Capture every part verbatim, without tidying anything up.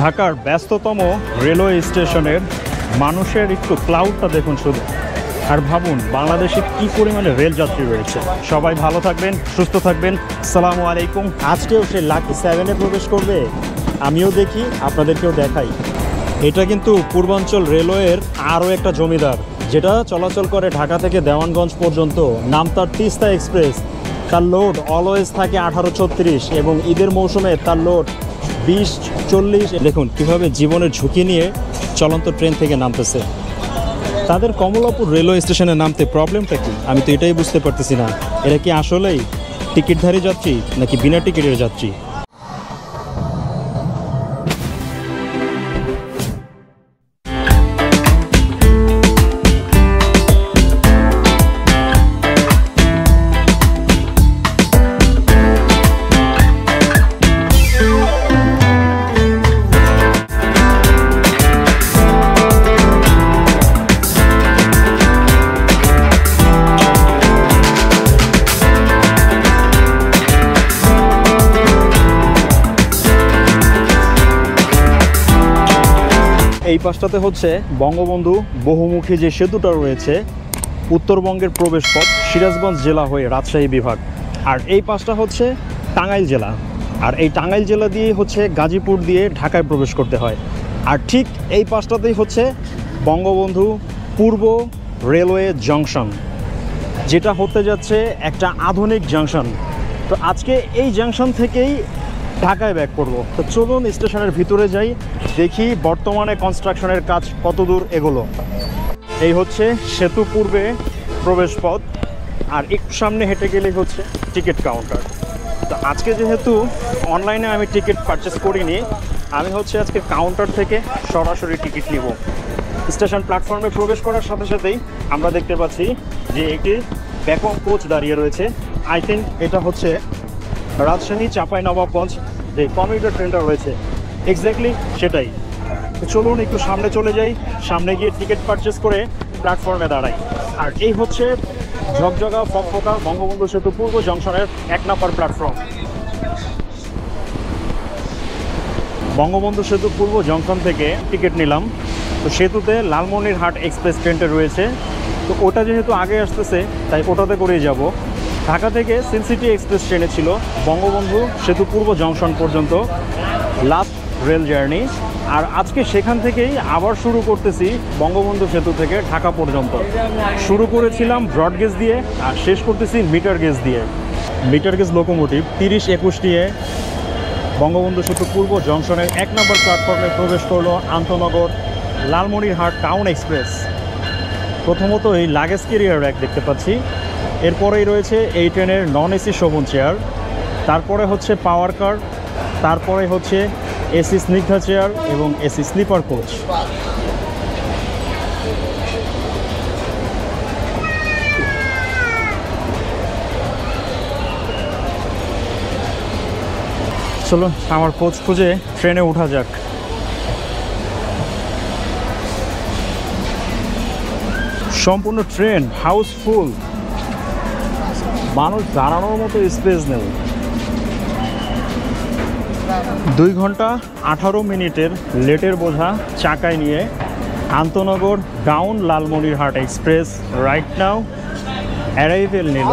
ঢাকার ব্যস্ততম রেলওয়ে স্টেশনের মানুষের একটু ক্লাউডটা দেখুন শুধু, আর ভাবুন বাংলাদেশে কী পরিমাণে রেলযাত্রী রয়েছে। সবাই ভালো থাকবেন, সুস্থ থাকবেন, আসসালামু আলাইকুম। আজকেও সে লাকি সেভেনে প্রবেশ করবে, আমিও দেখি, আপনাদেরকেও দেখাই। এটা কিন্তু পূর্বাঞ্চল রেলওয়ের আরও একটা জমিদার, যেটা চলাচল করে ঢাকা থেকে দেওয়ানগঞ্জ পর্যন্ত। নাম তার তিস্তা এক্সপ্রেস। তার লোড অলওয়েজ থাকে আঠারো ছত্রিশ এবং ঈদের মৌসুমে তার লোড বিশ চল্লিশ। দেখুন কীভাবে জীবনের ঝুঁকি নিয়ে চলন্ত ট্রেন থেকে নামতেছে। তাদের কমলাপুর রেলওয়ে স্টেশনে নামতে প্রবলেমটা কি, আমি তো এটাই বুঝতে পারতেছি না। এরা কি আসলেই টিকিটধারী যাত্রী নাকি বিনা টিকিটের যাত্রী? এই পাশটাতে হচ্ছে বঙ্গবন্ধু বহুমুখী যে সেতুটা রয়েছে, উত্তরবঙ্গের প্রবেশ পথ সিরাজগঞ্জ জেলা হয়ে রাজশাহী বিভাগ। আর এই পাশটা হচ্ছে টাঙ্গাইল জেলা, আর এই টাঙ্গাইল জেলা দিয়ে হচ্ছে গাজীপুর দিয়ে ঢাকায় প্রবেশ করতে হয়। আর ঠিক এই পাশটাতেই হচ্ছে বঙ্গবন্ধু পূর্ব রেলওয়ে জংশন, যেটা হতে যাচ্ছে একটা আধুনিক জংশন। তো আজকে এই জংশন থেকেই ঢাকায় ব্যাক করবো। তো চলুন স্টেশনের ভিতরে যাই, দেখি বর্তমানে কনস্ট্রাকশনের কাজ কতদূর এগোলো। এই হচ্ছে সেতু পূর্বে প্রবেশ পথ, আর একটু সামনে হেঁটে গেলে হচ্ছে টিকিট কাউন্টার। তো আজকে যেহেতু অনলাইনে আমি টিকিট পারচেস করিনি, আমি হচ্ছে আজকে কাউন্টার থেকে সরাসরি টিকিট নিব। স্টেশন প্ল্যাটফর্মে প্রবেশ করার সাথে সাথেই আমরা দেখতে পাচ্ছি যে একটি ব্যাকওয়ার্ড কোচ দাঁড়িয়ে রয়েছে। আই থিঙ্ক এটা হচ্ছে রাজশাহী চাঁপাইনবাবগঞ্জ যে কমিউটার ট্রেনটা রয়েছে, এক্স্যাক্টলি সেটাই। চলুন একটু সামনে চলে যাই, সামনে গিয়ে টিকিট পারচেস করে প্ল্যাটফর্মে দাঁড়াই। আর এই হচ্ছে ঝকঝকা ফকফকা বঙ্গবন্ধু সেতু পূর্ব জংশনের এক নম্বর প্ল্যাটফর্ম। বঙ্গবন্ধু সেতু পূর্ব জংশন থেকে টিকিট নিলাম। তো সেতুতে লালমনিরহাট এক্সপ্রেস ট্রেনটা রয়েছে, তো ওটা যেহেতু আগে আসতেছে তাই ওটাতে করেই যাব। ঢাকা থেকে সিল্ক সিটি এক্সপ্রেস ট্রেনে ছিল বঙ্গবন্ধু সেতু পূর্ব জংশন পর্যন্ত লাস্ট রেল জার্নি, আর আজকে সেখান থেকেই আবার শুরু করতেছি বঙ্গবন্ধু সেতু থেকে ঢাকা পর্যন্ত। শুরু করেছিলাম ব্রডগেজ দিয়ে আর শেষ করতেছি মিটার গেজ দিয়ে। মিটার গেজ লোকোমোটিভ তিরিশ একুশ নিয়ে বঙ্গবন্ধু সেতু পূর্ব জংশনের এক নম্বর প্ল্যাটফর্মে প্রবেশ করলো আন্তনগর লালমনিরহাট টাউন এক্সপ্রেস। প্রথমত এই লাগেজ ক্যারিয়ার র্যাক দেখতে পাচ্ছি, এরপরেই রয়েছে এই ট্রেনের নন এসি শোভন চেয়ার, তারপরে হচ্ছে পাওয়ার কার, তারপরে হচ্ছে এসি স্নিগ্ধা চেয়ার এবং এসি স্লিপার কোচ। চলো আমার কোচ খুঁজে ট্রেনে ওঠা যাক। সম্পূর্ণ ট্রেন হাউসফুল, মানুষ দাঁড়ানোর মতো স্পেস নেই। দুই ঘন্টা আঠারো মিনিটের লেটের বোঝা চাকায় নিয়ে আন্তনগর down Lalmonirhat express right now arrival নিল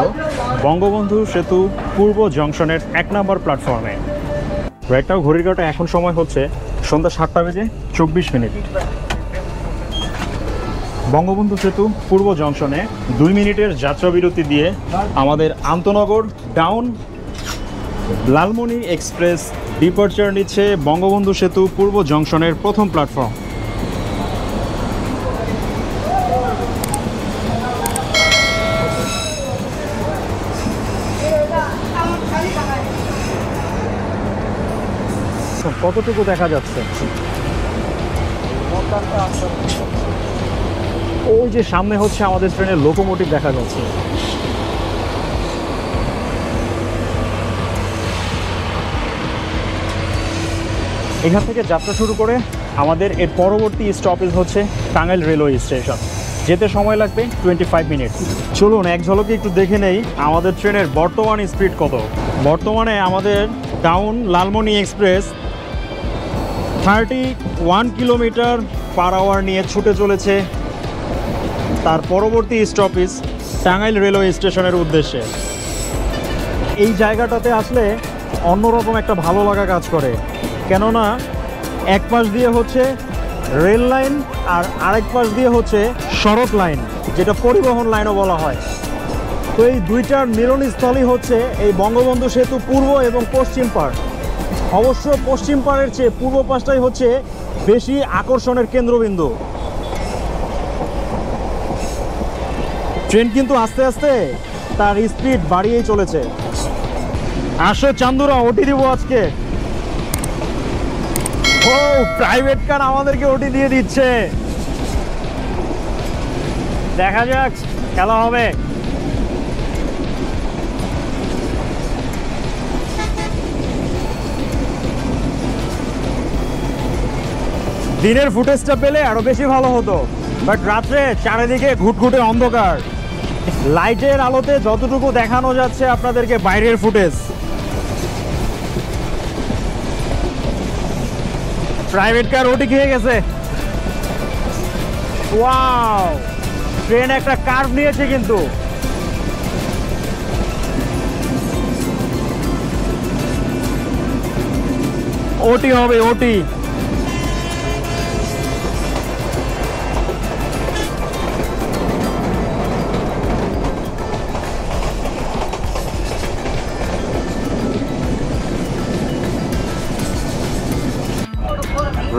বঙ্গবন্ধু সেতু পূর্ব জংশনের এক নম্বর প্ল্যাটফর্মে। রাইট নাও ঘড়ির কাঁটা এখন সময় হচ্ছে সন্ধ্যা সাতটা বেজে চব্বিশ মিনিট। বঙ্গবন্ধু সেতু পূর্ব জংশনে দুই মিনিটের যাত্রাবিরতি দিয়ে আমাদের আন্তনগর ডাউন লালমনি এক্সপ্রেস ডিপার্চার নিচ্ছে বঙ্গবন্ধু সেতু পূর্ব জংশনের প্রথম প্ল্যাটফর্ম। কতটুকু দেখা যাচ্ছে? ওই যে সামনে হচ্ছে আমাদের ট্রেনের লোকোমোটিভ দেখা যাচ্ছে। এখান থেকে যাত্রা শুরু করে আমাদের এর পরবর্তী স্টপেজ হচ্ছে টাঙ্গাইল রেলওয়ে স্টেশন, যেতে সময় লাগবে পঁচিশ মিনিট। চলুন এক ঝলকে একটু দেখে নেই আমাদের ট্রেনের বর্তমান স্পিড কত। বর্তমানে আমাদের down Lalmoni express thirty one kilometre per hour নিয়ে ছুটে চলেছে তার পরবর্তী স্টপেজ টাঙ্গাইল রেলওয়ে স্টেশনের উদ্দেশ্যে। এই জায়গাটাতে আসলে অন্যরকম একটা ভালো লাগা কাজ করে, কেননা এক পাশ দিয়ে হচ্ছে রেল লাইন আর আরেক পাশ দিয়ে হচ্ছে সড়ক লাইন, যেটা পরিবহন লাইনও বলা হয়। তো এই দুইটার মিলনস্থলই হচ্ছে এই বঙ্গবন্ধু সেতু পূর্ব এবং পশ্চিম পাড়। অবশ্য পশ্চিম পাড়ের চেয়ে পূর্ব পাশটাই হচ্ছে বেশি আকর্ষণের কেন্দ্রবিন্দু। ট্রেন কিন্তু আস্তে আস্তে তার স্পিড বাড়িয়েই চলেছে। আসো চান্দুরা, ওটি দিব আজকে। ও প্রাইভেট কার আমাদেরকে ওটি দিয়ে দিচ্ছে, দেখা যাক খেলা হবে। দিনের ফুটেজটা পেলে আরো বেশি ভালো হতো, বাট রাত্রে চারিদিকে ঘুটঘুটে অন্ধকার। লাইটের আলোতে যতটুকু দেখানো যাচ্ছে আপনাদেরকে বাইরের ফুটেজ। প্রাইভেট কার ওটি খেয়ে গেছে। ওয়াও, ট্রেন একটা কার্ভ নিয়েছে কিন্তু। ওটি হবে, ওটি।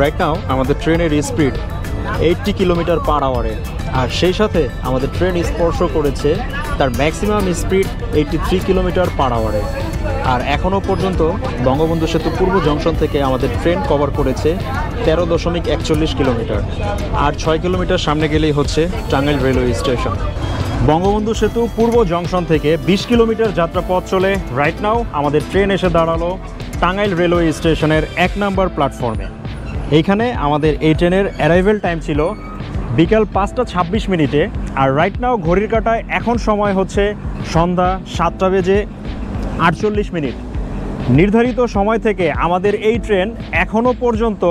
রাইট নাও আমাদের ট্রেনের স্পিড এইটটি কিলোমিটার পার আওয়ারে, আর সেই সাথে আমাদের ট্রেন স্পর্শ করেছে তার maximum speed eighty three kilometre per আওয়ারে। আর এখনও পর্যন্ত বঙ্গবন্ধু সেতু পূর্ব জংশন থেকে আমাদের ট্রেন কভার করেছে তেরো দশমিক একচল্লিশ কিলোমিটার। আর ছয় কিলোমিটার সামনে গেলেই হচ্ছে টাঙ্গাইল রেলওয়ে স্টেশন। বঙ্গবন্ধু সেতু পূর্ব জংশন থেকে বিশ কিলোমিটার যাত্রা পথ চলে রাইট নাও আমাদের ট্রেন এসে দাঁড়ালো টাঙ্গাইল রেলওয়ে স্টেশনের এক নম্বর প্ল্যাটফর্মে। এইখানে আমাদের এই ট্রেনের অ্যারাইভেল টাইম ছিল বিকাল পাঁচটা ছাব্বিশ মিনিটে, আর রাইট নাও ঘড়ির কাঁটায় এখন সময় হচ্ছে সন্ধ্যা সাতটা বেজে আটচল্লিশ মিনিট। নির্ধারিত সময় থেকে আমাদের এই ট্রেন এখনও পর্যন্ত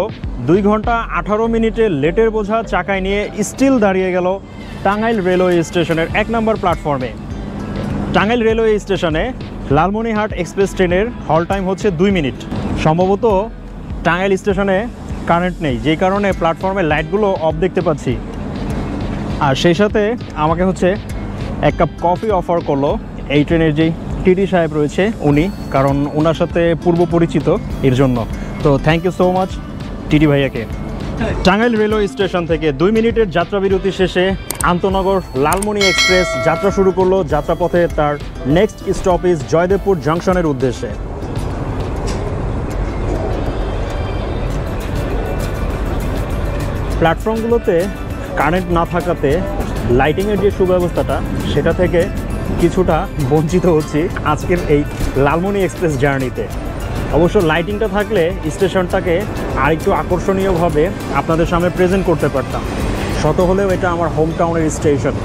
দুই ঘন্টা আঠারো মিনিটে লেটের বোঝা চাকায় নিয়ে স্টিল দাঁড়িয়ে গেল টাঙ্গাইল রেলওয়ে স্টেশনের এক নম্বর প্ল্যাটফর্মে। টাঙ্গাইল রেলওয়ে স্টেশনে লালমনিরহাট এক্সপ্রেস ট্রেনের হল টাইম হচ্ছে দুই মিনিট। সম্ভবত টাঙ্গাইল স্টেশনে কারেন্ট নেই, যে কারণে প্ল্যাটফর্মে লাইটগুলো অফ দেখতে পাচ্ছি। আর সেই সাথে আমাকে হচ্ছে এক কাপ কফি অফার করলো এই ট্রেনের যেই টিটি সাহেব রয়েছে উনি, কারণ ওনার সাথে পূর্ব পরিচিত এর জন্য। তো thank you so much TT ভাইয়াকে। টাঙ্গাইল রেলওয়ে স্টেশন থেকে দুই মিনিটের যাত্রাবিরতি শেষে আন্তনগর লালমনি এক্সপ্রেস যাত্রা শুরু করলো যাত্রাপথে তার নেক্সট স্টপেজ জয়দেবপুর জাংশনের উদ্দেশ্যে। প্ল্যাটফর্মগুলোতে কারেন্ট না থাকাতে লাইটিংয়ের যে সুব্যবস্থাটা সেটা থেকে কিছুটা বঞ্চিত হচ্ছি আজকের এই লালমনি এক্সপ্রেস জার্নিতে। অবশ্য লাইটিংটা থাকলে স্টেশনটাকে আরেকটু আকর্ষণীয়ভাবে আপনাদের সামনে প্রেজেন্ট করতে পারতাম। শত হলেও এটা আমার হোম টাউনের স্টেশন।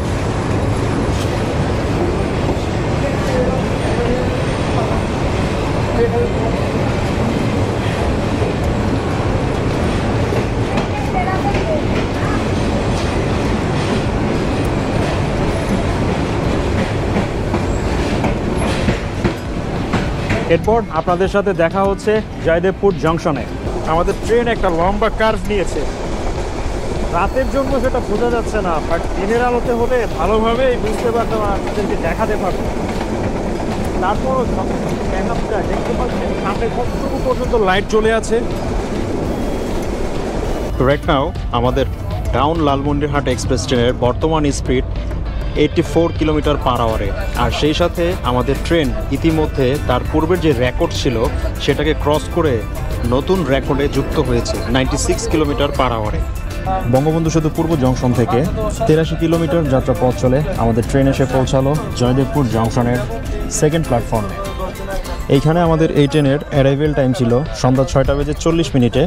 এরপর আপনাদের সাথে দেখা হচ্ছে জয়দেবপুর জংশনে। আমাদের ট্রেন একটা লম্বা কার্ভ নিয়েছে, রাতের জন্য সেটা বোঝা যাচ্ছে না, বাট দিনের আলোতে হলে ভালোভাবে বুঝতে পারতাম, আপনাদেরকে দেখাতে পারতাম। তারপরও ব্যাকআপটা দেখতে পাচ্ছেন সামনে কতটুকু পর্যন্ত লাইট চলে আছে। রাইট নাও আমাদের ডাউন লালমনিরহাট এক্সপ্রেস ট্রেনের বর্তমান speed eighty four kilometre per আওয়ারে, আর সেই সাথে আমাদের ট্রেন ইতিমধ্যে তার পূর্বের যে রেকর্ড ছিল সেটাকে ক্রস করে নতুন রেকর্ডে যুক্ত হয়েছে নাইনটি সিক্স কিলোমিটার পার আওয়ারে। বঙ্গবন্ধু সেতু পূর্ব জংশন থেকে তেরাশি কিলোমিটার যাত্রা পথ চলে আমাদের ট্রেন এসে পৌঁছালো জয়দেবপুর জংশনের সেকেন্ড প্ল্যাটফর্মে। এইখানে আমাদের এই ট্রেনের অ্যারাইভেল টাইম ছিল সন্ধ্যা ছয়টা বেজে চল্লিশ মিনিটে,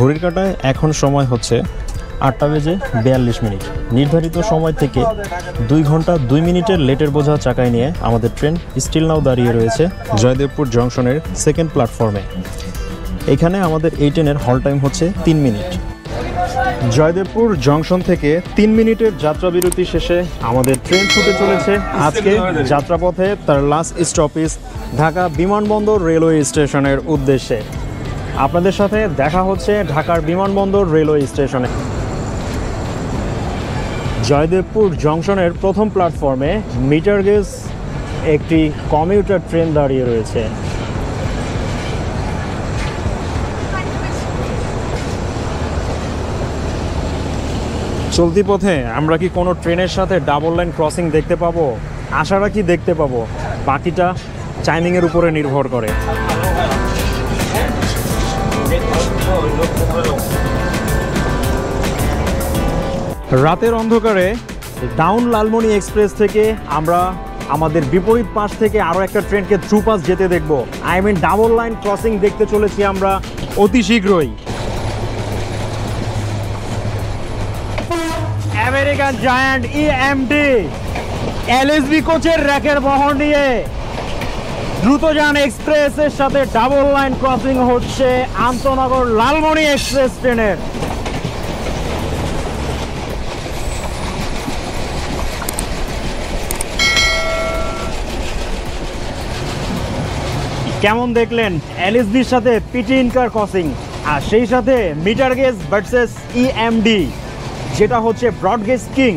ঘড়ির কাঁটায় এখন সময় হচ্ছে আটটা বেজে বিয়াল্লিশ মিনিট। নির্ধারিত সময় থেকে দুই ঘন্টা দুই মিনিটের লেটের বোঝা চাকায় নিয়ে আমাদের ট্রেন স্টিল নাও দাঁড়িয়ে রয়েছে জয়দেবপুর জংশনের সেকেন্ড প্ল্যাটফর্মে। এখানে আমাদের এই ট্রেনের হল্ট টাইম হচ্ছে তিন মিনিট। জয়দেবপুর জংশন থেকে তিন মিনিটের যাত্রা বিরতি শেষে আমাদের ট্রেন ছুটে চলেছে। আজকে যাত্রাপথে তার লাস্ট স্টপেজ ঢাকা বিমানবন্দর রেলওয়ে স্টেশনের উদ্দেশ্যে। আপনাদের সাথে দেখা হচ্ছে ঢাকার বিমানবন্দর রেলওয়ে স্টেশনে। জয়দেবপুর জংশনের প্রথম প্ল্যাটফর্মে মিটার গেজ একটি কমিউটার ট্রেন দাঁড়িয়ে রয়েছে। চলতি পথে আমরা কি কোনো ট্রেনের সাথে ডাবল লাইন ক্রসিং দেখতে পাবো? আশা রাখি দেখতে পাবো, বাকিটা টাইমিংয়ের উপরে নির্ভর করে। রাতের অন্ধকারে ডাউন লালমনি এক্সপ্রেস থেকে আমরা আমাদের বিপরীত পাশ থেকে আরও একটা ট্রেনকে থ্রু পাস যেতে দেখব। I mean double line crossing দেখতে চলেছি আমরা অতি শীঘ্রই। American giant E M D LSB কোচের র্যাকের বহর নিয়ে দ্রুতযান এক্সপ্রেসের সাথে ডাবল লাইন ক্রসিং হচ্ছে আন্তনগর লালমনি এক্সপ্রেস ট্রেনের। কেমন দেখলেন এলএসবির সাথে পিটি ইনকার ক্রসিং, আর সেই সাথে মিটার গেজ ভার্সেস ইএমডি, যেটা হচ্ছে ব্রডগেজ কিং।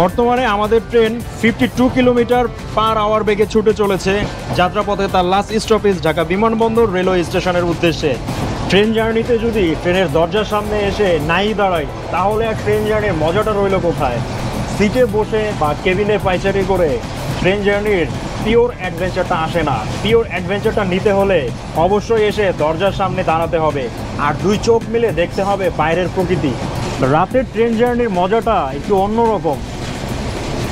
বর্তমানে আমাদের train fifty two kilometre per hour বেগে ছুটে চলেছে যাত্রাপথে তার লাস্ট স্টপেজ ঢাকা বিমানবন্দর রেলওয়ে স্টেশনের উদ্দেশ্যে। ট্রেন জার্নিতে যদি ট্রেনের দরজার সামনে এসে নাই দাঁড়ায়, তাহলে আর ট্রেন জার্নির মজাটা রইল কোথায়? সিটে বসে বা কেবিনে পাইচারি করে ট্রেন জার্নির পিওর অ্যাডভেঞ্চারটা আসে না। পিওর অ্যাডভেঞ্চারটা নিতে হলে অবশ্যই এসে দরজার সামনে দাঁড়াতে হবে, আর দুই চোখ মিলে দেখতে হবে বাইরের প্রকৃতি। রাতের ট্রেন জার্নির মজাটা একটু অন্যরকম।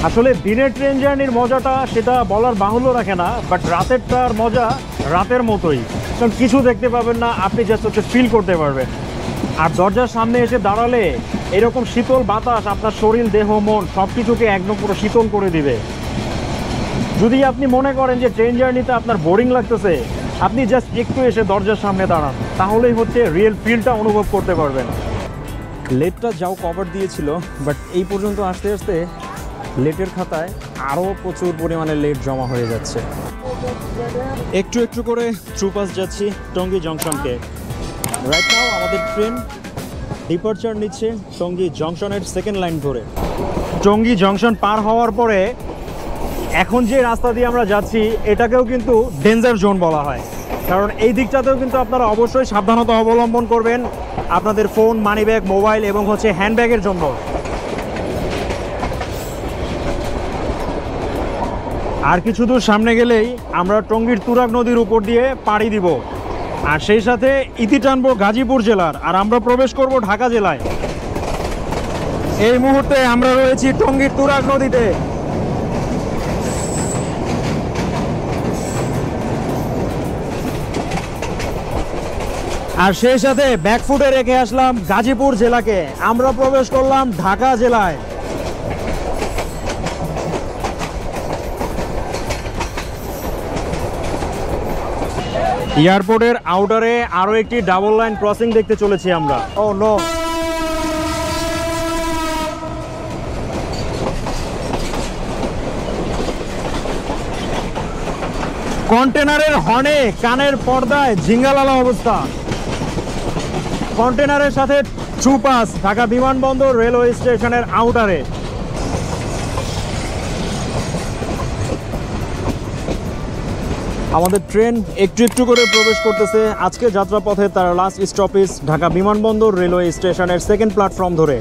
আসলে দিনের ট্রেন জার্নির মজাটা সেটা বলার বাহুল্য রাখে না, বাট রাতেরটার মজা রাতের মতোই, কারণ কিছু দেখতে পাবেন না, আপনি জাস্ট হচ্ছে ফিল করতে পারবেন। আর দরজার সামনে এসে দাঁড়ালে এরকম শীতল বাতাস আপনার শরীর, দেহ, মন সব কিছুকে একদম পুরো শীতল করে দিবে। যদি আপনি মনে করেন যে ট্রেন জার্নিতে আপনার বোরিং লাগতেছে, আপনি জাস্ট একটু এসে দরজার সামনে দাঁড়ান, তাহলেই হচ্ছে রিয়েল ফিলটা অনুভব করতে পারবেন। লেটটা যাও কভার দিয়েছিল, বাট এই পর্যন্ত আসতে আসতে লেটের খাতায় আরও প্রচুর পরিমাণে লেট জমা হয়ে যাচ্ছে। একটু একটু করে থ্রু পাস যাচ্ছি টঙ্গী জংশনকে। রাইট নাও আমাদের ট্রেন ডিপার্চার নিচ্ছে টঙ্গী জংশনের সেকেন্ড লাইন ধরে। টঙ্গী জংশন পার হওয়ার পরে এখন যে রাস্তা দিয়ে আমরা যাচ্ছি, এটাকেও কিন্তু ডেঞ্জার জোন বলা হয়, কারণ এই দিকটাতেও কিন্তু আপনারা অবশ্যই সাবধানতা অবলম্বন করবেন আপনাদের ফোন, মানি ব্যাগ, মোবাইল এবং হচ্ছে হ্যান্ডব্যাগের জন্য। আর কিছু দূর সামনে গেলেই আমরা টঙ্গীর তুরাগ নদীর উপর দিয়ে পাড়ি দিব, আর সেই সাথে ইতি টানবো গাজীপুর জেলার, আর আমরা প্রবেশ করব ঢাকা জেলায়। এই মুহূর্তে আমরা রয়েছি টঙ্গীর তুরাগ নদীতে। আর সেই সাথে ব্যাকফুটে রেখে আসলাম গাজীপুর জেলাকে, আমরা প্রবেশ করলাম ঢাকা জেলায়। এয়ারপোর্টের আউটারে আরো একটি ডাবল লাইন ক্রসিং দেখতে চলেছি আমরা। ও নো, কন্টেনারের হর্নে কানের পর্দায় ঝিঙ্গালালা অবস্থা। কন্টেনারের সাথে থ্রু পাস ঢাকা বিমানবন্দর রেলওয়ে স্টেশনের আউটারে। আমাদের ট্রেন একটু একটু করে প্রবেশ করতেছে আজকে যাত্রাপথে তার লাস্ট স্টপেজ ঢাকা বিমানবন্দর রেলওয়ে স্টেশনের সেকেন্ড প্ল্যাটফর্ম ধরে।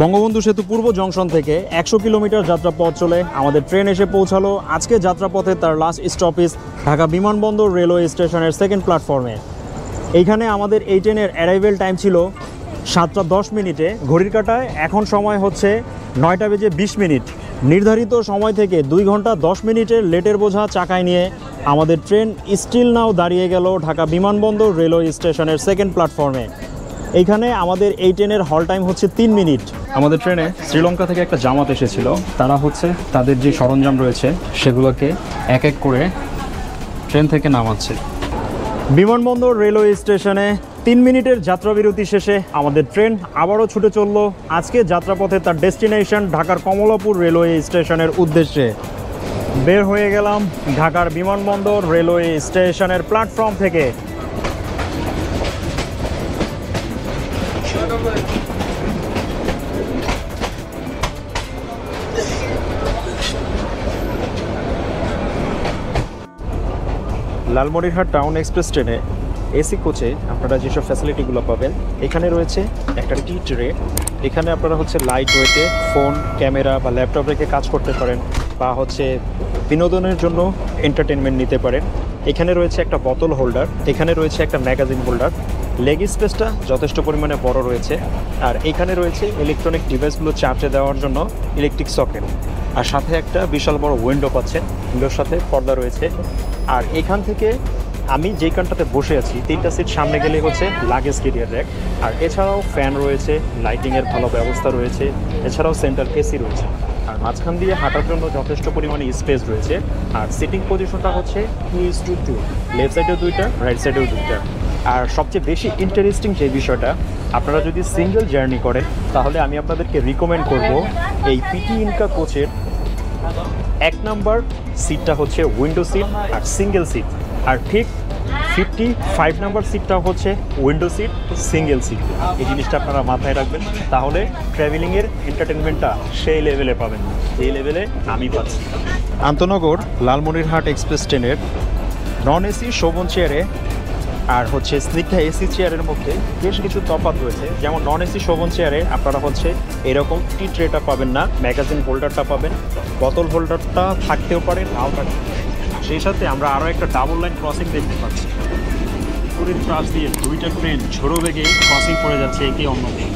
বঙ্গবন্ধু সেতু পূর্ব জংশন থেকে একশো কিলোমিটার যাত্রাপথ চলে আমাদের ট্রেন এসে পৌঁছালো আজকে যাত্রাপথে তার লাস্ট স্টপেজ ঢাকা বিমানবন্দর রেলওয়ে স্টেশনের সেকেন্ড প্ল্যাটফর্মে। এইখানে আমাদের এই ট্রেনের অ্যারাইভেল টাইম ছিল সাতটা দশ মিনিটে, ঘড়ির কাটায় এখন সময় হচ্ছে নয়টা বেজে বিশ মিনিট। নির্ধারিত সময় থেকে দুই ঘন্টা দশ মিনিটের লেটের বোঝা চাকায় নিয়ে আমাদের ট্রেন স্টিল নাও দাঁড়িয়ে গেল ঢাকা বিমানবন্দর রেলওয়ে স্টেশনের সেকেন্ড প্ল্যাটফর্মে। এইখানে আমাদের এই ট্রেনের হল টাইম হচ্ছে তিন মিনিট। আমাদের ট্রেনে শ্রীলঙ্কা থেকে একটা জামাত এসেছিল, তারা হচ্ছে তাদের যে সরঞ্জাম রয়েছে সেগুলোকে এক এক করে ট্রেন থেকে নামাচ্ছে। বিমানবন্দর রেলওয়ে স্টেশনে তিন মিনিটের যাত্রাবিরতি শেষে আমাদের ট্রেন আবারও ছুটে চলল আজকে যাত্রাপথে তার ডেস্টিনেশন ঢাকার কমলাপুর রেলওয়ে স্টেশনের উদ্দেশ্যে। বের হয়ে গেলাম ঢাকার বিমানবন্দর রেলওয়ে স্টেশনের প্ল্যাটফর্ম থেকে। লালমনিরহাট টাউন এক্সপ্রেস ট্রেনে এসি কোচে আপনারা যেসব ফ্যাসিলিটিগুলো পাবেন, এখানে রয়েছে একটা টি ট্রে। এখানে আপনারা হচ্ছে লাইট ওয়েটে ফোন, ক্যামেরা বা ল্যাপটপ রেখে কাজ করতে পারেন বা হচ্ছে বিনোদনের জন্য এন্টারটেনমেন্ট নিতে পারেন। এখানে রয়েছে একটা বোতল হোল্ডার, এখানে রয়েছে একটা ম্যাগাজিন হোল্ডার। লেগ স্পেসটা যথেষ্ট পরিমাণে বড় রয়েছে। আর এখানে রয়েছে ইলেকট্রনিক ডিভাইসগুলো চার্জে দেওয়ার জন্য ইলেকট্রিক সকেট, আর সাথে একটা বিশাল বড় উইন্ডো পাচ্ছেন, উইন্ডোর সাথে পর্দা রয়েছে। আর এখান থেকে আমি যেইখানটাতে বসে আছি তিনটা সিট সামনে গেলে হচ্ছে লাগেজ ক্যারিয়ার র্যাক। আর এছাড়াও ফ্যান রয়েছে, লাইটিংয়ের ভালো ব্যবস্থা রয়েছে, এছাড়াও সেন্ট্রাল এসি রয়েছে। আর মাঝখান দিয়ে হাঁটার জন্য যথেষ্ট পরিমাণে স্পেস রয়েছে। আর সিটিং পজিশনটা হচ্ছে two is to two, left সাইডেও দুইটা, রাইট সাইডেও দুইটা। আর সবচেয়ে বেশি ইন্টারেস্টিং যে বিষয়টা, আপনারা যদি সিঙ্গেল জার্নি করেন তাহলে আমি আপনাদেরকে রিকমেন্ড করব এই পিটি ইনকা কোচের এক নাম্বার সিটটা হচ্ছে উইন্ডো সিট আর সিঙ্গেল সিট। আর ঠিক ফিফটি ফাইভ নাম্বার সিটটা হচ্ছে উইন্ডো সিট, সিঙ্গেল সিট। এই জিনিসটা আপনারা মাথায় রাখবেন, তাহলে ট্রাভেলিংয়ের এন্টারটেনমেন্টটা সেই লেভেলে পাবেন যেই লেভেলে আমি পাচ্ছি। আন্তনগর লালমনিরহাট এক্সপ্রেস ট্রেনের নন এসি শোভন চেয়ারে আর হচ্ছে স্নিগ্ধা এসি চেয়ারের মধ্যে বেশ কিছু তফাৎ রয়েছে। যেমন নন এসি শোভন চেয়ারে আপনারা হচ্ছে এরকম টি ট্রেটা পাবেন না, ম্যাগাজিন হোল্ডারটা পাবেন, বোতল হোল্ডারটা থাকতেও পারে নাও থাকতে পারে। সেই সাথে আমরা আরও একটা ডাবল লাইন ক্রসিং দেখতে পাচ্ছি, পুরীর পাশ দিয়ে দুইটা ট্রেন ঝোড়ো বেগে ক্রসিং করে যাচ্ছে একে অন্যকে।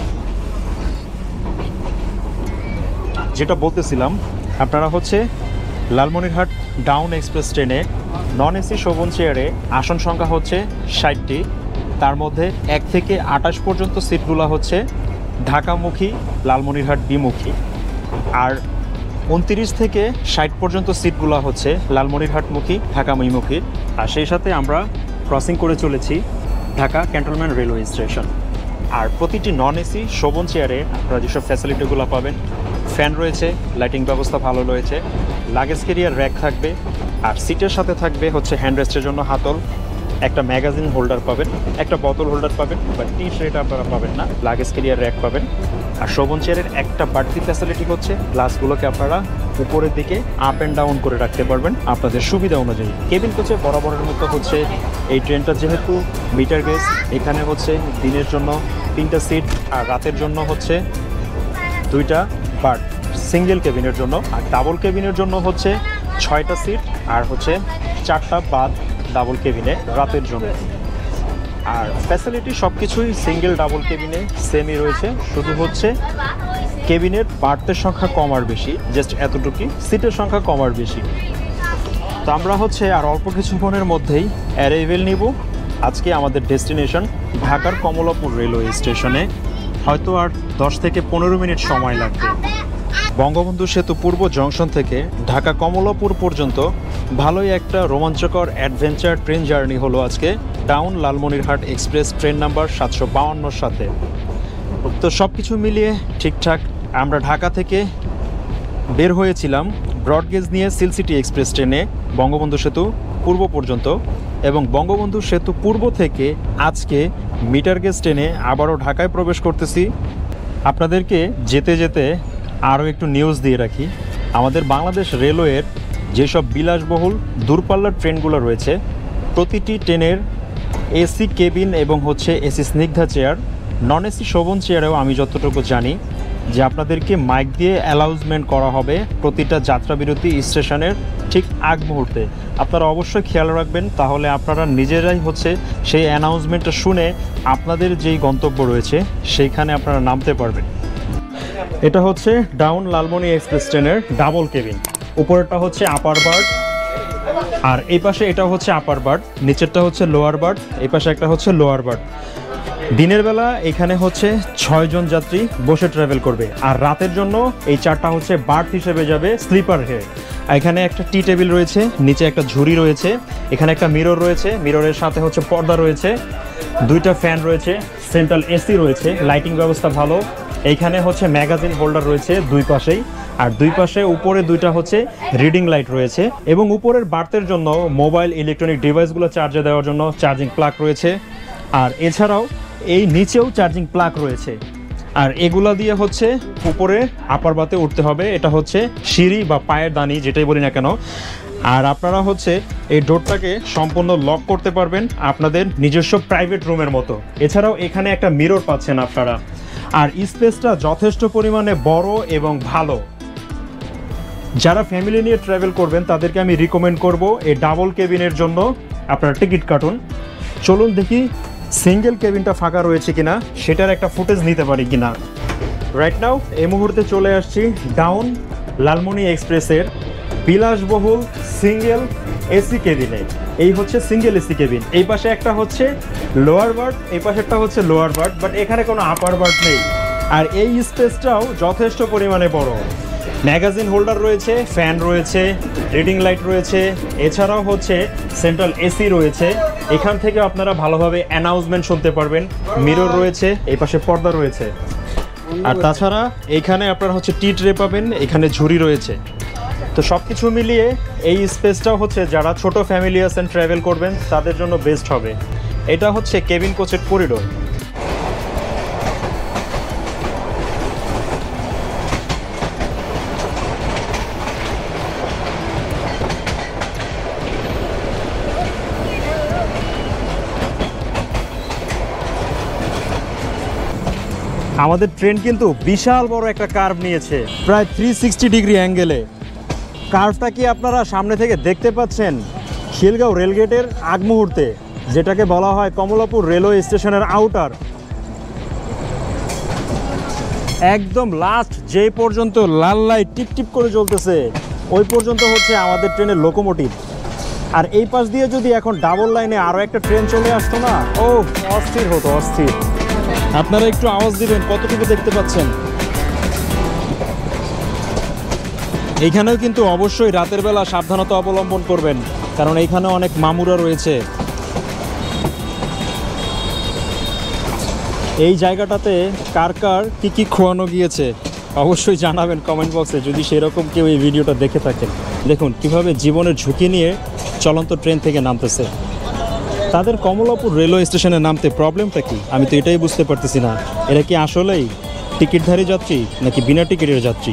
যেটা বলতেছিলাম, আপনারা হচ্ছে লালমনিরহাট ডাউন এক্সপ্রেস ট্রেনে নন এসি শোভন চেয়ারে আসন সংখ্যা হচ্ছে ষাটটি, তার মধ্যে এক থেকে আটাশ পর্যন্ত সিটগুলো হচ্ছে ঢাকামুখী লালমনিরহাট বিমুখী, আর উনত্রিশ থেকে ষাট পর্যন্ত সিটগুলো হচ্ছে লালমনিরহাটমুখী ঢাকামুখী। আর সেই সাথে আমরা ক্রসিং করে চলেছি ঢাকা ক্যান্টনমেন্ট রেলওয়ে স্টেশন। আর প্রতিটি নন এসি শোভন চেয়ারে আপনারা যেসব ফ্যাসিলিটিগুলো পাবেন, ফ্যান রয়েছে, লাইটিং ব্যবস্থা ভালো রয়েছে, লাগেজ ক্যারিয়ার র্যাক থাকবে, আর সিটের সাথে থাকবে হচ্ছে হ্যান্ডরেস্টের জন্য হাতল, একটা ম্যাগাজিন হোল্ডার পাবেন, একটা বোতল হোল্ডার পাবেন বা টি শার্ট আপনারা পাবেন না, লাগেজ ক্যারিয়ার র্যাক পাবেন। আর শোভন চেয়ারের একটা বাড়তি ফ্যাসিলিটি হচ্ছে গ্লাসগুলোকে আপনারা উপরের দিকে আপ অ্যান্ড ডাউন করে রাখতে পারবেন আপনাদের সুবিধা অনুযায়ী। কেবিন কোচে বরাবরের মতো হচ্ছে এই ট্রেনটা যেহেতু মিটার গেজ, এখানে হচ্ছে দিনের জন্য তিনটা সিট আর রাতের জন্য হচ্ছে দুইটা বার্থ সিঙ্গেল কেবিনের জন্য। আর ডাবল কেবিনের জন্য হচ্ছে ছয়টা সিট আর হচ্ছে চারটা বার্থ ডাবল কেবিনে রাতের জন্য। আর ফ্যাসিলিটি সব কিছুই সিঙ্গেল ডাবল কেবিনে সেমই রয়েছে, শুধু হচ্ছে কেবিনের বার্থের সংখ্যা কম আর বেশি, জাস্ট এতটুকুই, সিটের সংখ্যা কম আর বেশি। তো আমরা হচ্ছে আর অল্প কিছুক্ষণের মধ্যেই অ্যারাইভেল নিব আজকে আমাদের ডেস্টিনেশন ঢাকার কমলাপুর রেলওয়ে স্টেশনে। হয়তো আর দশ থেকে পনেরো মিনিট সময় লাগবে। বঙ্গবন্ধু সেতু পূর্ব জংশন থেকে ঢাকা কমলাপুর পর্যন্ত ভালোই একটা রোমাঞ্চকর অ্যাডভেঞ্চার ট্রেন জার্নি হলো আজকে down Lalmonirhat express train number সাতশো বাউান্নর সাথে। তো সব কিছু মিলিয়ে ঠিকঠাক আমরা ঢাকা থেকে বের হয়েছিলাম ব্রডগেজ নিয়ে সিল্ক সিটি এক্সপ্রেস ট্রেনে বঙ্গবন্ধু সেতু পূর্ব পর্যন্ত, এবং বঙ্গবন্ধু সেতু পূর্ব থেকে আজকে মিটার গেজ ট্রেনে আবারও ঢাকায় প্রবেশ করতেছি। আপনাদেরকে যেতে যেতে আরও একটু নিউজ দিয়ে রাখি, আমাদের বাংলাদেশ রেলওয়ের যেসব বিলাসবহুল দূরপাল্লার ট্রেনগুলো রয়েছে প্রতিটি ট্রেনের এসি কেবিন এবং হচ্ছে AC Snigdha chair, non AC Shovan চেয়ারেও আমি যতটুকু জানি যে আপনাদেরকে মাইক দিয়ে অ্যালাউন্সমেন্ট করা হবে প্রতিটা যাত্রাবিরতি স্টেশনের ঠিক আগ মুহূর্তে। আপনারা অবশ্যই খেয়াল রাখবেন, তাহলে আপনারা নিজেরাই হচ্ছে সেই অ্যানাউন্সমেন্টটা শুনে আপনাদের যেই গন্তব্য রয়েছে সেইখানে আপনারা নামতে পারবেন। এটা হচ্ছে ডাউন লালমনি এক্সপ্রেস ট্রেনের ডাবল কেবিন, উপরেরটা হচ্ছে আপার বার্থ আর এই পাশে এটা হচ্ছে আপার বার্থ, নিচেরটা হচ্ছে লোয়ার বার্থ, এই পাশে একটা হচ্ছে লোয়ার বার্থ। দিনের বেলা এখানে হচ্ছে ছয়জন যাত্রী বসে ট্রাভেল করবে, আর রাতের জন্য এই চারটা হচ্ছে বার্থ হিসেবে যাবে স্লিপার হেড। এখানে একটা টি টেবিল রয়েছে, নিচে একটা ঝুড়ি রয়েছে, এখানে একটা মিরর রয়েছে, মিররের সাথে হচ্ছে পর্দা রয়েছে, দুইটা ফ্যান রয়েছে, সেন্ট্রাল এসি রয়েছে, লাইটিং ব্যবস্থা ভালো। এইখানে হচ্ছে ম্যাগাজিন হোল্ডার রয়েছে দুই পাশেই, আর দুই পাশে উপরে দুইটা হচ্ছে রিডিং লাইট রয়েছে, এবং উপরের বার্থের জন্য মোবাইল ইলেকট্রনিক ডিভাইসগুলো চার্জে দেওয়ার জন্য চার্জিং প্লাগ রয়েছে। আর এছাড়াও এই নিচেও চার্জিং প্লাগ রয়েছে, আর এগুলা দিয়ে হচ্ছে উপরে আপার বাতে উঠতে হবে। এটা হচ্ছে সিঁড়ি বা পায়ের দানি, যেটাই বলি না কেন। আর আপনারা হচ্ছে এই ডোরটাকে সম্পূর্ণ লক করতে পারবেন আপনাদের নিজস্ব প্রাইভেট রুমের মতো। এছাড়াও এখানে একটা মিরর পাচ্ছেন আপনারা, আর স্পেসটা যথেষ্ট পরিমাণে বড় এবং ভালো। যারা ফ্যামিলি নিয়ে ট্রাভেল করবেন তাদেরকে আমি রিকমেন্ড করব এই ডাবল কেবিনের জন্য আপনারা টিকিট কাটুন। চলুন দেখি সিঙ্গেল কেবিনটা ফাঁকা রয়েছে কিনা, সেটার একটা ফুটেজ নিতে পারি কিনা। রাইট নাও এই মুহূর্তে চলে আসছি ডাউন লালমনি এক্সপ্রেসের বিলাসবহুল সিঙ্গেল এসি কেবিনে। এই হচ্ছে সিঙ্গেল এসি কেবিন। এই পাশে একটা হচ্ছে লোয়ার বার্থ, এই পাশে একটা হচ্ছে লোয়ার বার্থ, বাট এখানে কোনো আপার বার্থ নেই। আর এই স্পেসটাও যথেষ্ট পরিমাণে বড়। ম্যাগাজিন হোল্ডার রয়েছে, ফ্যান রয়েছে, রিডিং লাইট রয়েছে, এছাড়াও হচ্ছে সেন্ট্রাল এসি রয়েছে। এখান থেকে আপনারা ভালোভাবে অ্যানাউন্সমেন্ট শুনতে পারবেন। মিরর রয়েছে, এই পাশে পর্দা রয়েছে। আর তাছাড়া এখানে আপনারা হচ্ছে টি ট্রে পাবেন, এখানে ঝুড়ি রয়েছে। তো সব কিছু মিলিয়ে এই স্পেসটাও হচ্ছে যারা ছোট ফ্যামিলি আছেন ট্রাভেল করবেন তাদের জন্য বেস্ট হবে। এটা হচ্ছে কেবিন কোচের করিডোর। আমাদের ট্রেন কিন্তু বিশাল বড় একটা কার্ভ নিয়েছে, প্রায় তিনশো ষাট ডিগ্রি অ্যাঙ্গেলে। কার্ভটা কি আপনারা সামনে থেকে দেখতে পাচ্ছেন? খিলগাঁও রেলগেটের আগ মুহূর্তে, যেটাকে বলা হয় কমলাপুর রেলওয়ে স্টেশনের আউটার, একদম লাস্ট যে পর্যন্ত লাল লাইট টিপটিপ করে জ্বলতেছে ওই পর্যন্ত হচ্ছে আমাদের ট্রেনের লোকোমোটিভ। আর এই পাশ দিয়ে যদি এখন ডাবল লাইনে আরও একটা ট্রেন চলে আসতো না, ও অস্থির হতো, অস্থির। আপনারা একটু আওয়াজ দিবেন কতটুকু দেখতে পাচ্ছেন। এইখানেও কিন্তু অবশ্যই রাতের বেলা সাবধানতা অবলম্বন করবেন, কারণ এইখানে অনেক মামুরা রয়েছে। এই জায়গাটাতে কার কার কী কী খোয়ানো গিয়েছে অবশ্যই জানাবেন কমেন্ট বক্সে, যদি সেরকম কেউ এই ভিডিওটা দেখে থাকেন। দেখুন কীভাবে জীবনের ঝুঁকি নিয়ে চলন্ত ট্রেন থেকে নামতেছে। তাদের কমলাপুর রেলওয়ে স্টেশনে নামতে প্রবলেমটা কি আমি তো এটাই বুঝতে পারতেছি না। এরা কি আসলেই টিকিটধারী যাত্রী নাকি বিনা টিকিটের যাত্রী?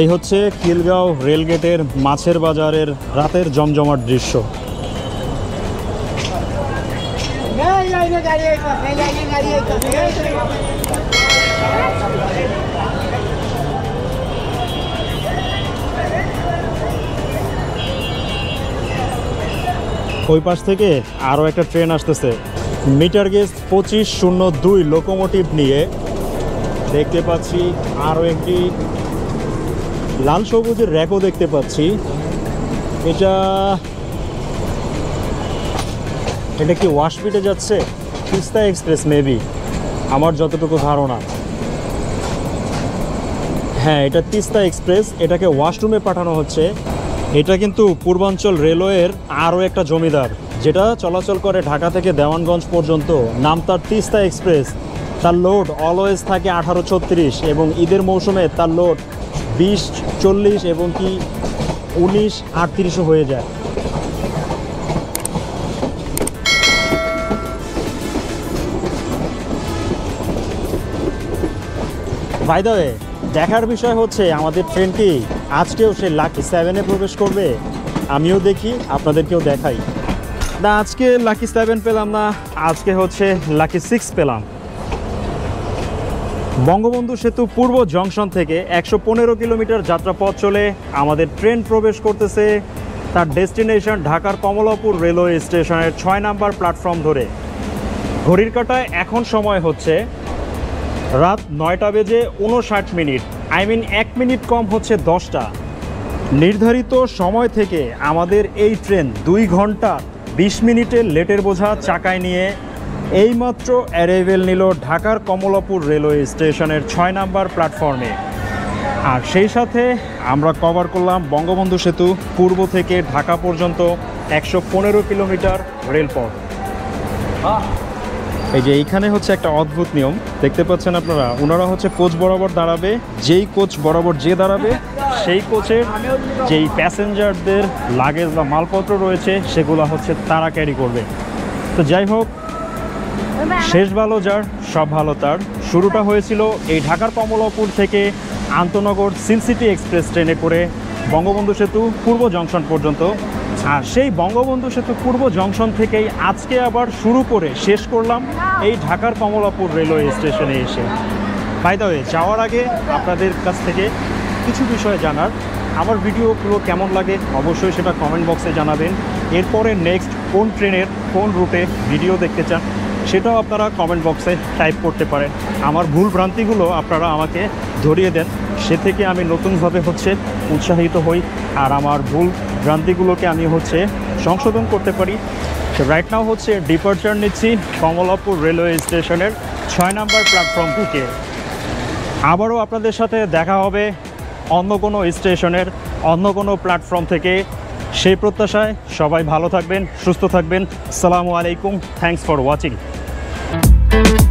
এই হচ্ছে খিলগাঁও রেলগেটের মাছের বাজারের রাতের জমজমাট দৃশ্য। ওই পাশ থেকে আরও একটা ট্রেন আসতেছে, মিটার গেজ পঁচিশ শূন্য দুই লোকোমোটিভ নিয়ে। দেখতে পাচ্ছি আরও একটি লাল সবুজের র্যাকও দেখতে পাচ্ছি। এটা এটা কি ওয়াশপিটে যাচ্ছে? তিস্তা এক্সপ্রেস মেবি, আমার যতটুকু ধারণা। হ্যাঁ, এটা তিস্তা এক্সপ্রেস। এটাকে ওয়াশরুমে পাঠানো হচ্ছে। এটা কিন্তু পূর্বাঞ্চল রেলওয়ের আরও একটা জমিদার, যেটা চলাচল করে ঢাকা থেকে দেওয়ানগঞ্জ পর্যন্ত। নাম তার তিস্তা এক্সপ্রেস। তার লোড অলওয়েজ থাকে আঠারো ছত্রিশ, এবং ঈদের মৌসুমে তার লোড বিশ চল্লিশ এবং কি উনিশ আটত্রিশও হয়ে যায়। বাই দ্য ওয়ে, দেখার বিষয় হচ্ছে আমাদের ট্রেনটি আজকেও সে লাকি সেভেনে প্রবেশ করবে। আমিও দেখি, আপনাদেরকেও দেখাই। না, আজকে লাকি সেভেন পেলাম না, আজকে হচ্ছে লাকি সিক্স পেলাম। বঙ্গবন্ধু সেতু পূর্ব জংশন থেকে একশো পনেরো কিলোমিটার যাত্রাপথ চলে আমাদের ট্রেন প্রবেশ করতেছে তার ডেস্টিনেশন ঢাকার কমলাপুর রেলওয়ে স্টেশনের ছয় নাম্বার প্ল্যাটফর্ম ধরে। ঘড়ির কাঁটায় এখন সময় হচ্ছে রাত নয়টা বেজে উনষাট মিনিট, আই মিন এক মিনিট কম হচ্ছে দশটা। নির্ধারিত সময় থেকে আমাদের এই ট্রেন দুই ঘন্টা বিশ মিনিটের লেটের বোঝা চাকায় নিয়ে এইমাত্র অ্যারাইভেল নিল ঢাকার কমলাপুর রেলওয়ে স্টেশনের ছয় নাম্বার প্ল্যাটফর্মে। আর সেই সাথে আমরা কভার করলাম বঙ্গবন্ধু সেতু পূর্ব থেকে ঢাকা পর্যন্ত একশো পনেরো কিলোমিটার রেলপথ। এই যে এইখানে হচ্ছে একটা অদ্ভুত নিয়ম দেখতে পাচ্ছেন আপনারা, ওনারা হচ্ছে কোচ বরাবর দাঁড়াবে, যেই কোচ বরাবর যে দাঁড়াবে সেই কোচের যেই প্যাসেঞ্জারদের লাগেজ বা মালপত্র রয়েছে সেগুলো হচ্ছে তারা ক্যারি করবে। তো যাই হোক, শেষ ভালো যার সব ভালো তার। শুরুটা হয়েছিল এই ঢাকার কমলাপুর থেকে আন্তনগর সিল্ক সিটি এক্সপ্রেস ট্রেনে করে বঙ্গবন্ধু সেতু পূর্ব জংশন পর্যন্ত, আর সেই বঙ্গবন্ধু সেতু পূর্ব জংশন থেকেই আজকে আবার শুরু করে শেষ করলাম এই ঢাকার কমলাপুর রেলওয়ে স্টেশনে এসে। বাই দ্য ওয়ে, যাওয়ার আগে আপনাদের কাছ থেকে কিছু বিষয় জানার, আমার ভিডিওগুলো কেমন লাগে অবশ্যই সেটা কমেন্ট বক্সে জানাবেন। এরপরে নেক্সট কোন ট্রেনের কোন রুটে ভিডিও দেখতে চান সেটাও আপনারা কমেন্ট বক্সে টাইপ করতে পারেন। আমার ভুল ভ্রান্তিগুলো আপনারা আমাকে ধরিয়ে দেন, সে থেকে আমি নতুনভাবে হচ্ছে উৎসাহিত হই আর আমার ভুল ভ্রান্তিগুলোকে আমি হচ্ছে সংশোধন করতে পারি। রাইট নাও হচ্ছে ডিপার্চার নিচ্ছি কমলাপুর রেলওয়ে স্টেশনের ছয় নম্বর প্ল্যাটফর্ম থেকে। আবারও আপনাদের সাথে দেখা হবে অন্য কোনো স্টেশনের অন্য কোনো প্ল্যাটফর্ম থেকে। সেই প্রত্যাশায় সবাই ভালো থাকবেন, সুস্থ থাকবেন। আসসালামু আলাইকুম, থ্যাংকস ফর ওয়াচিং।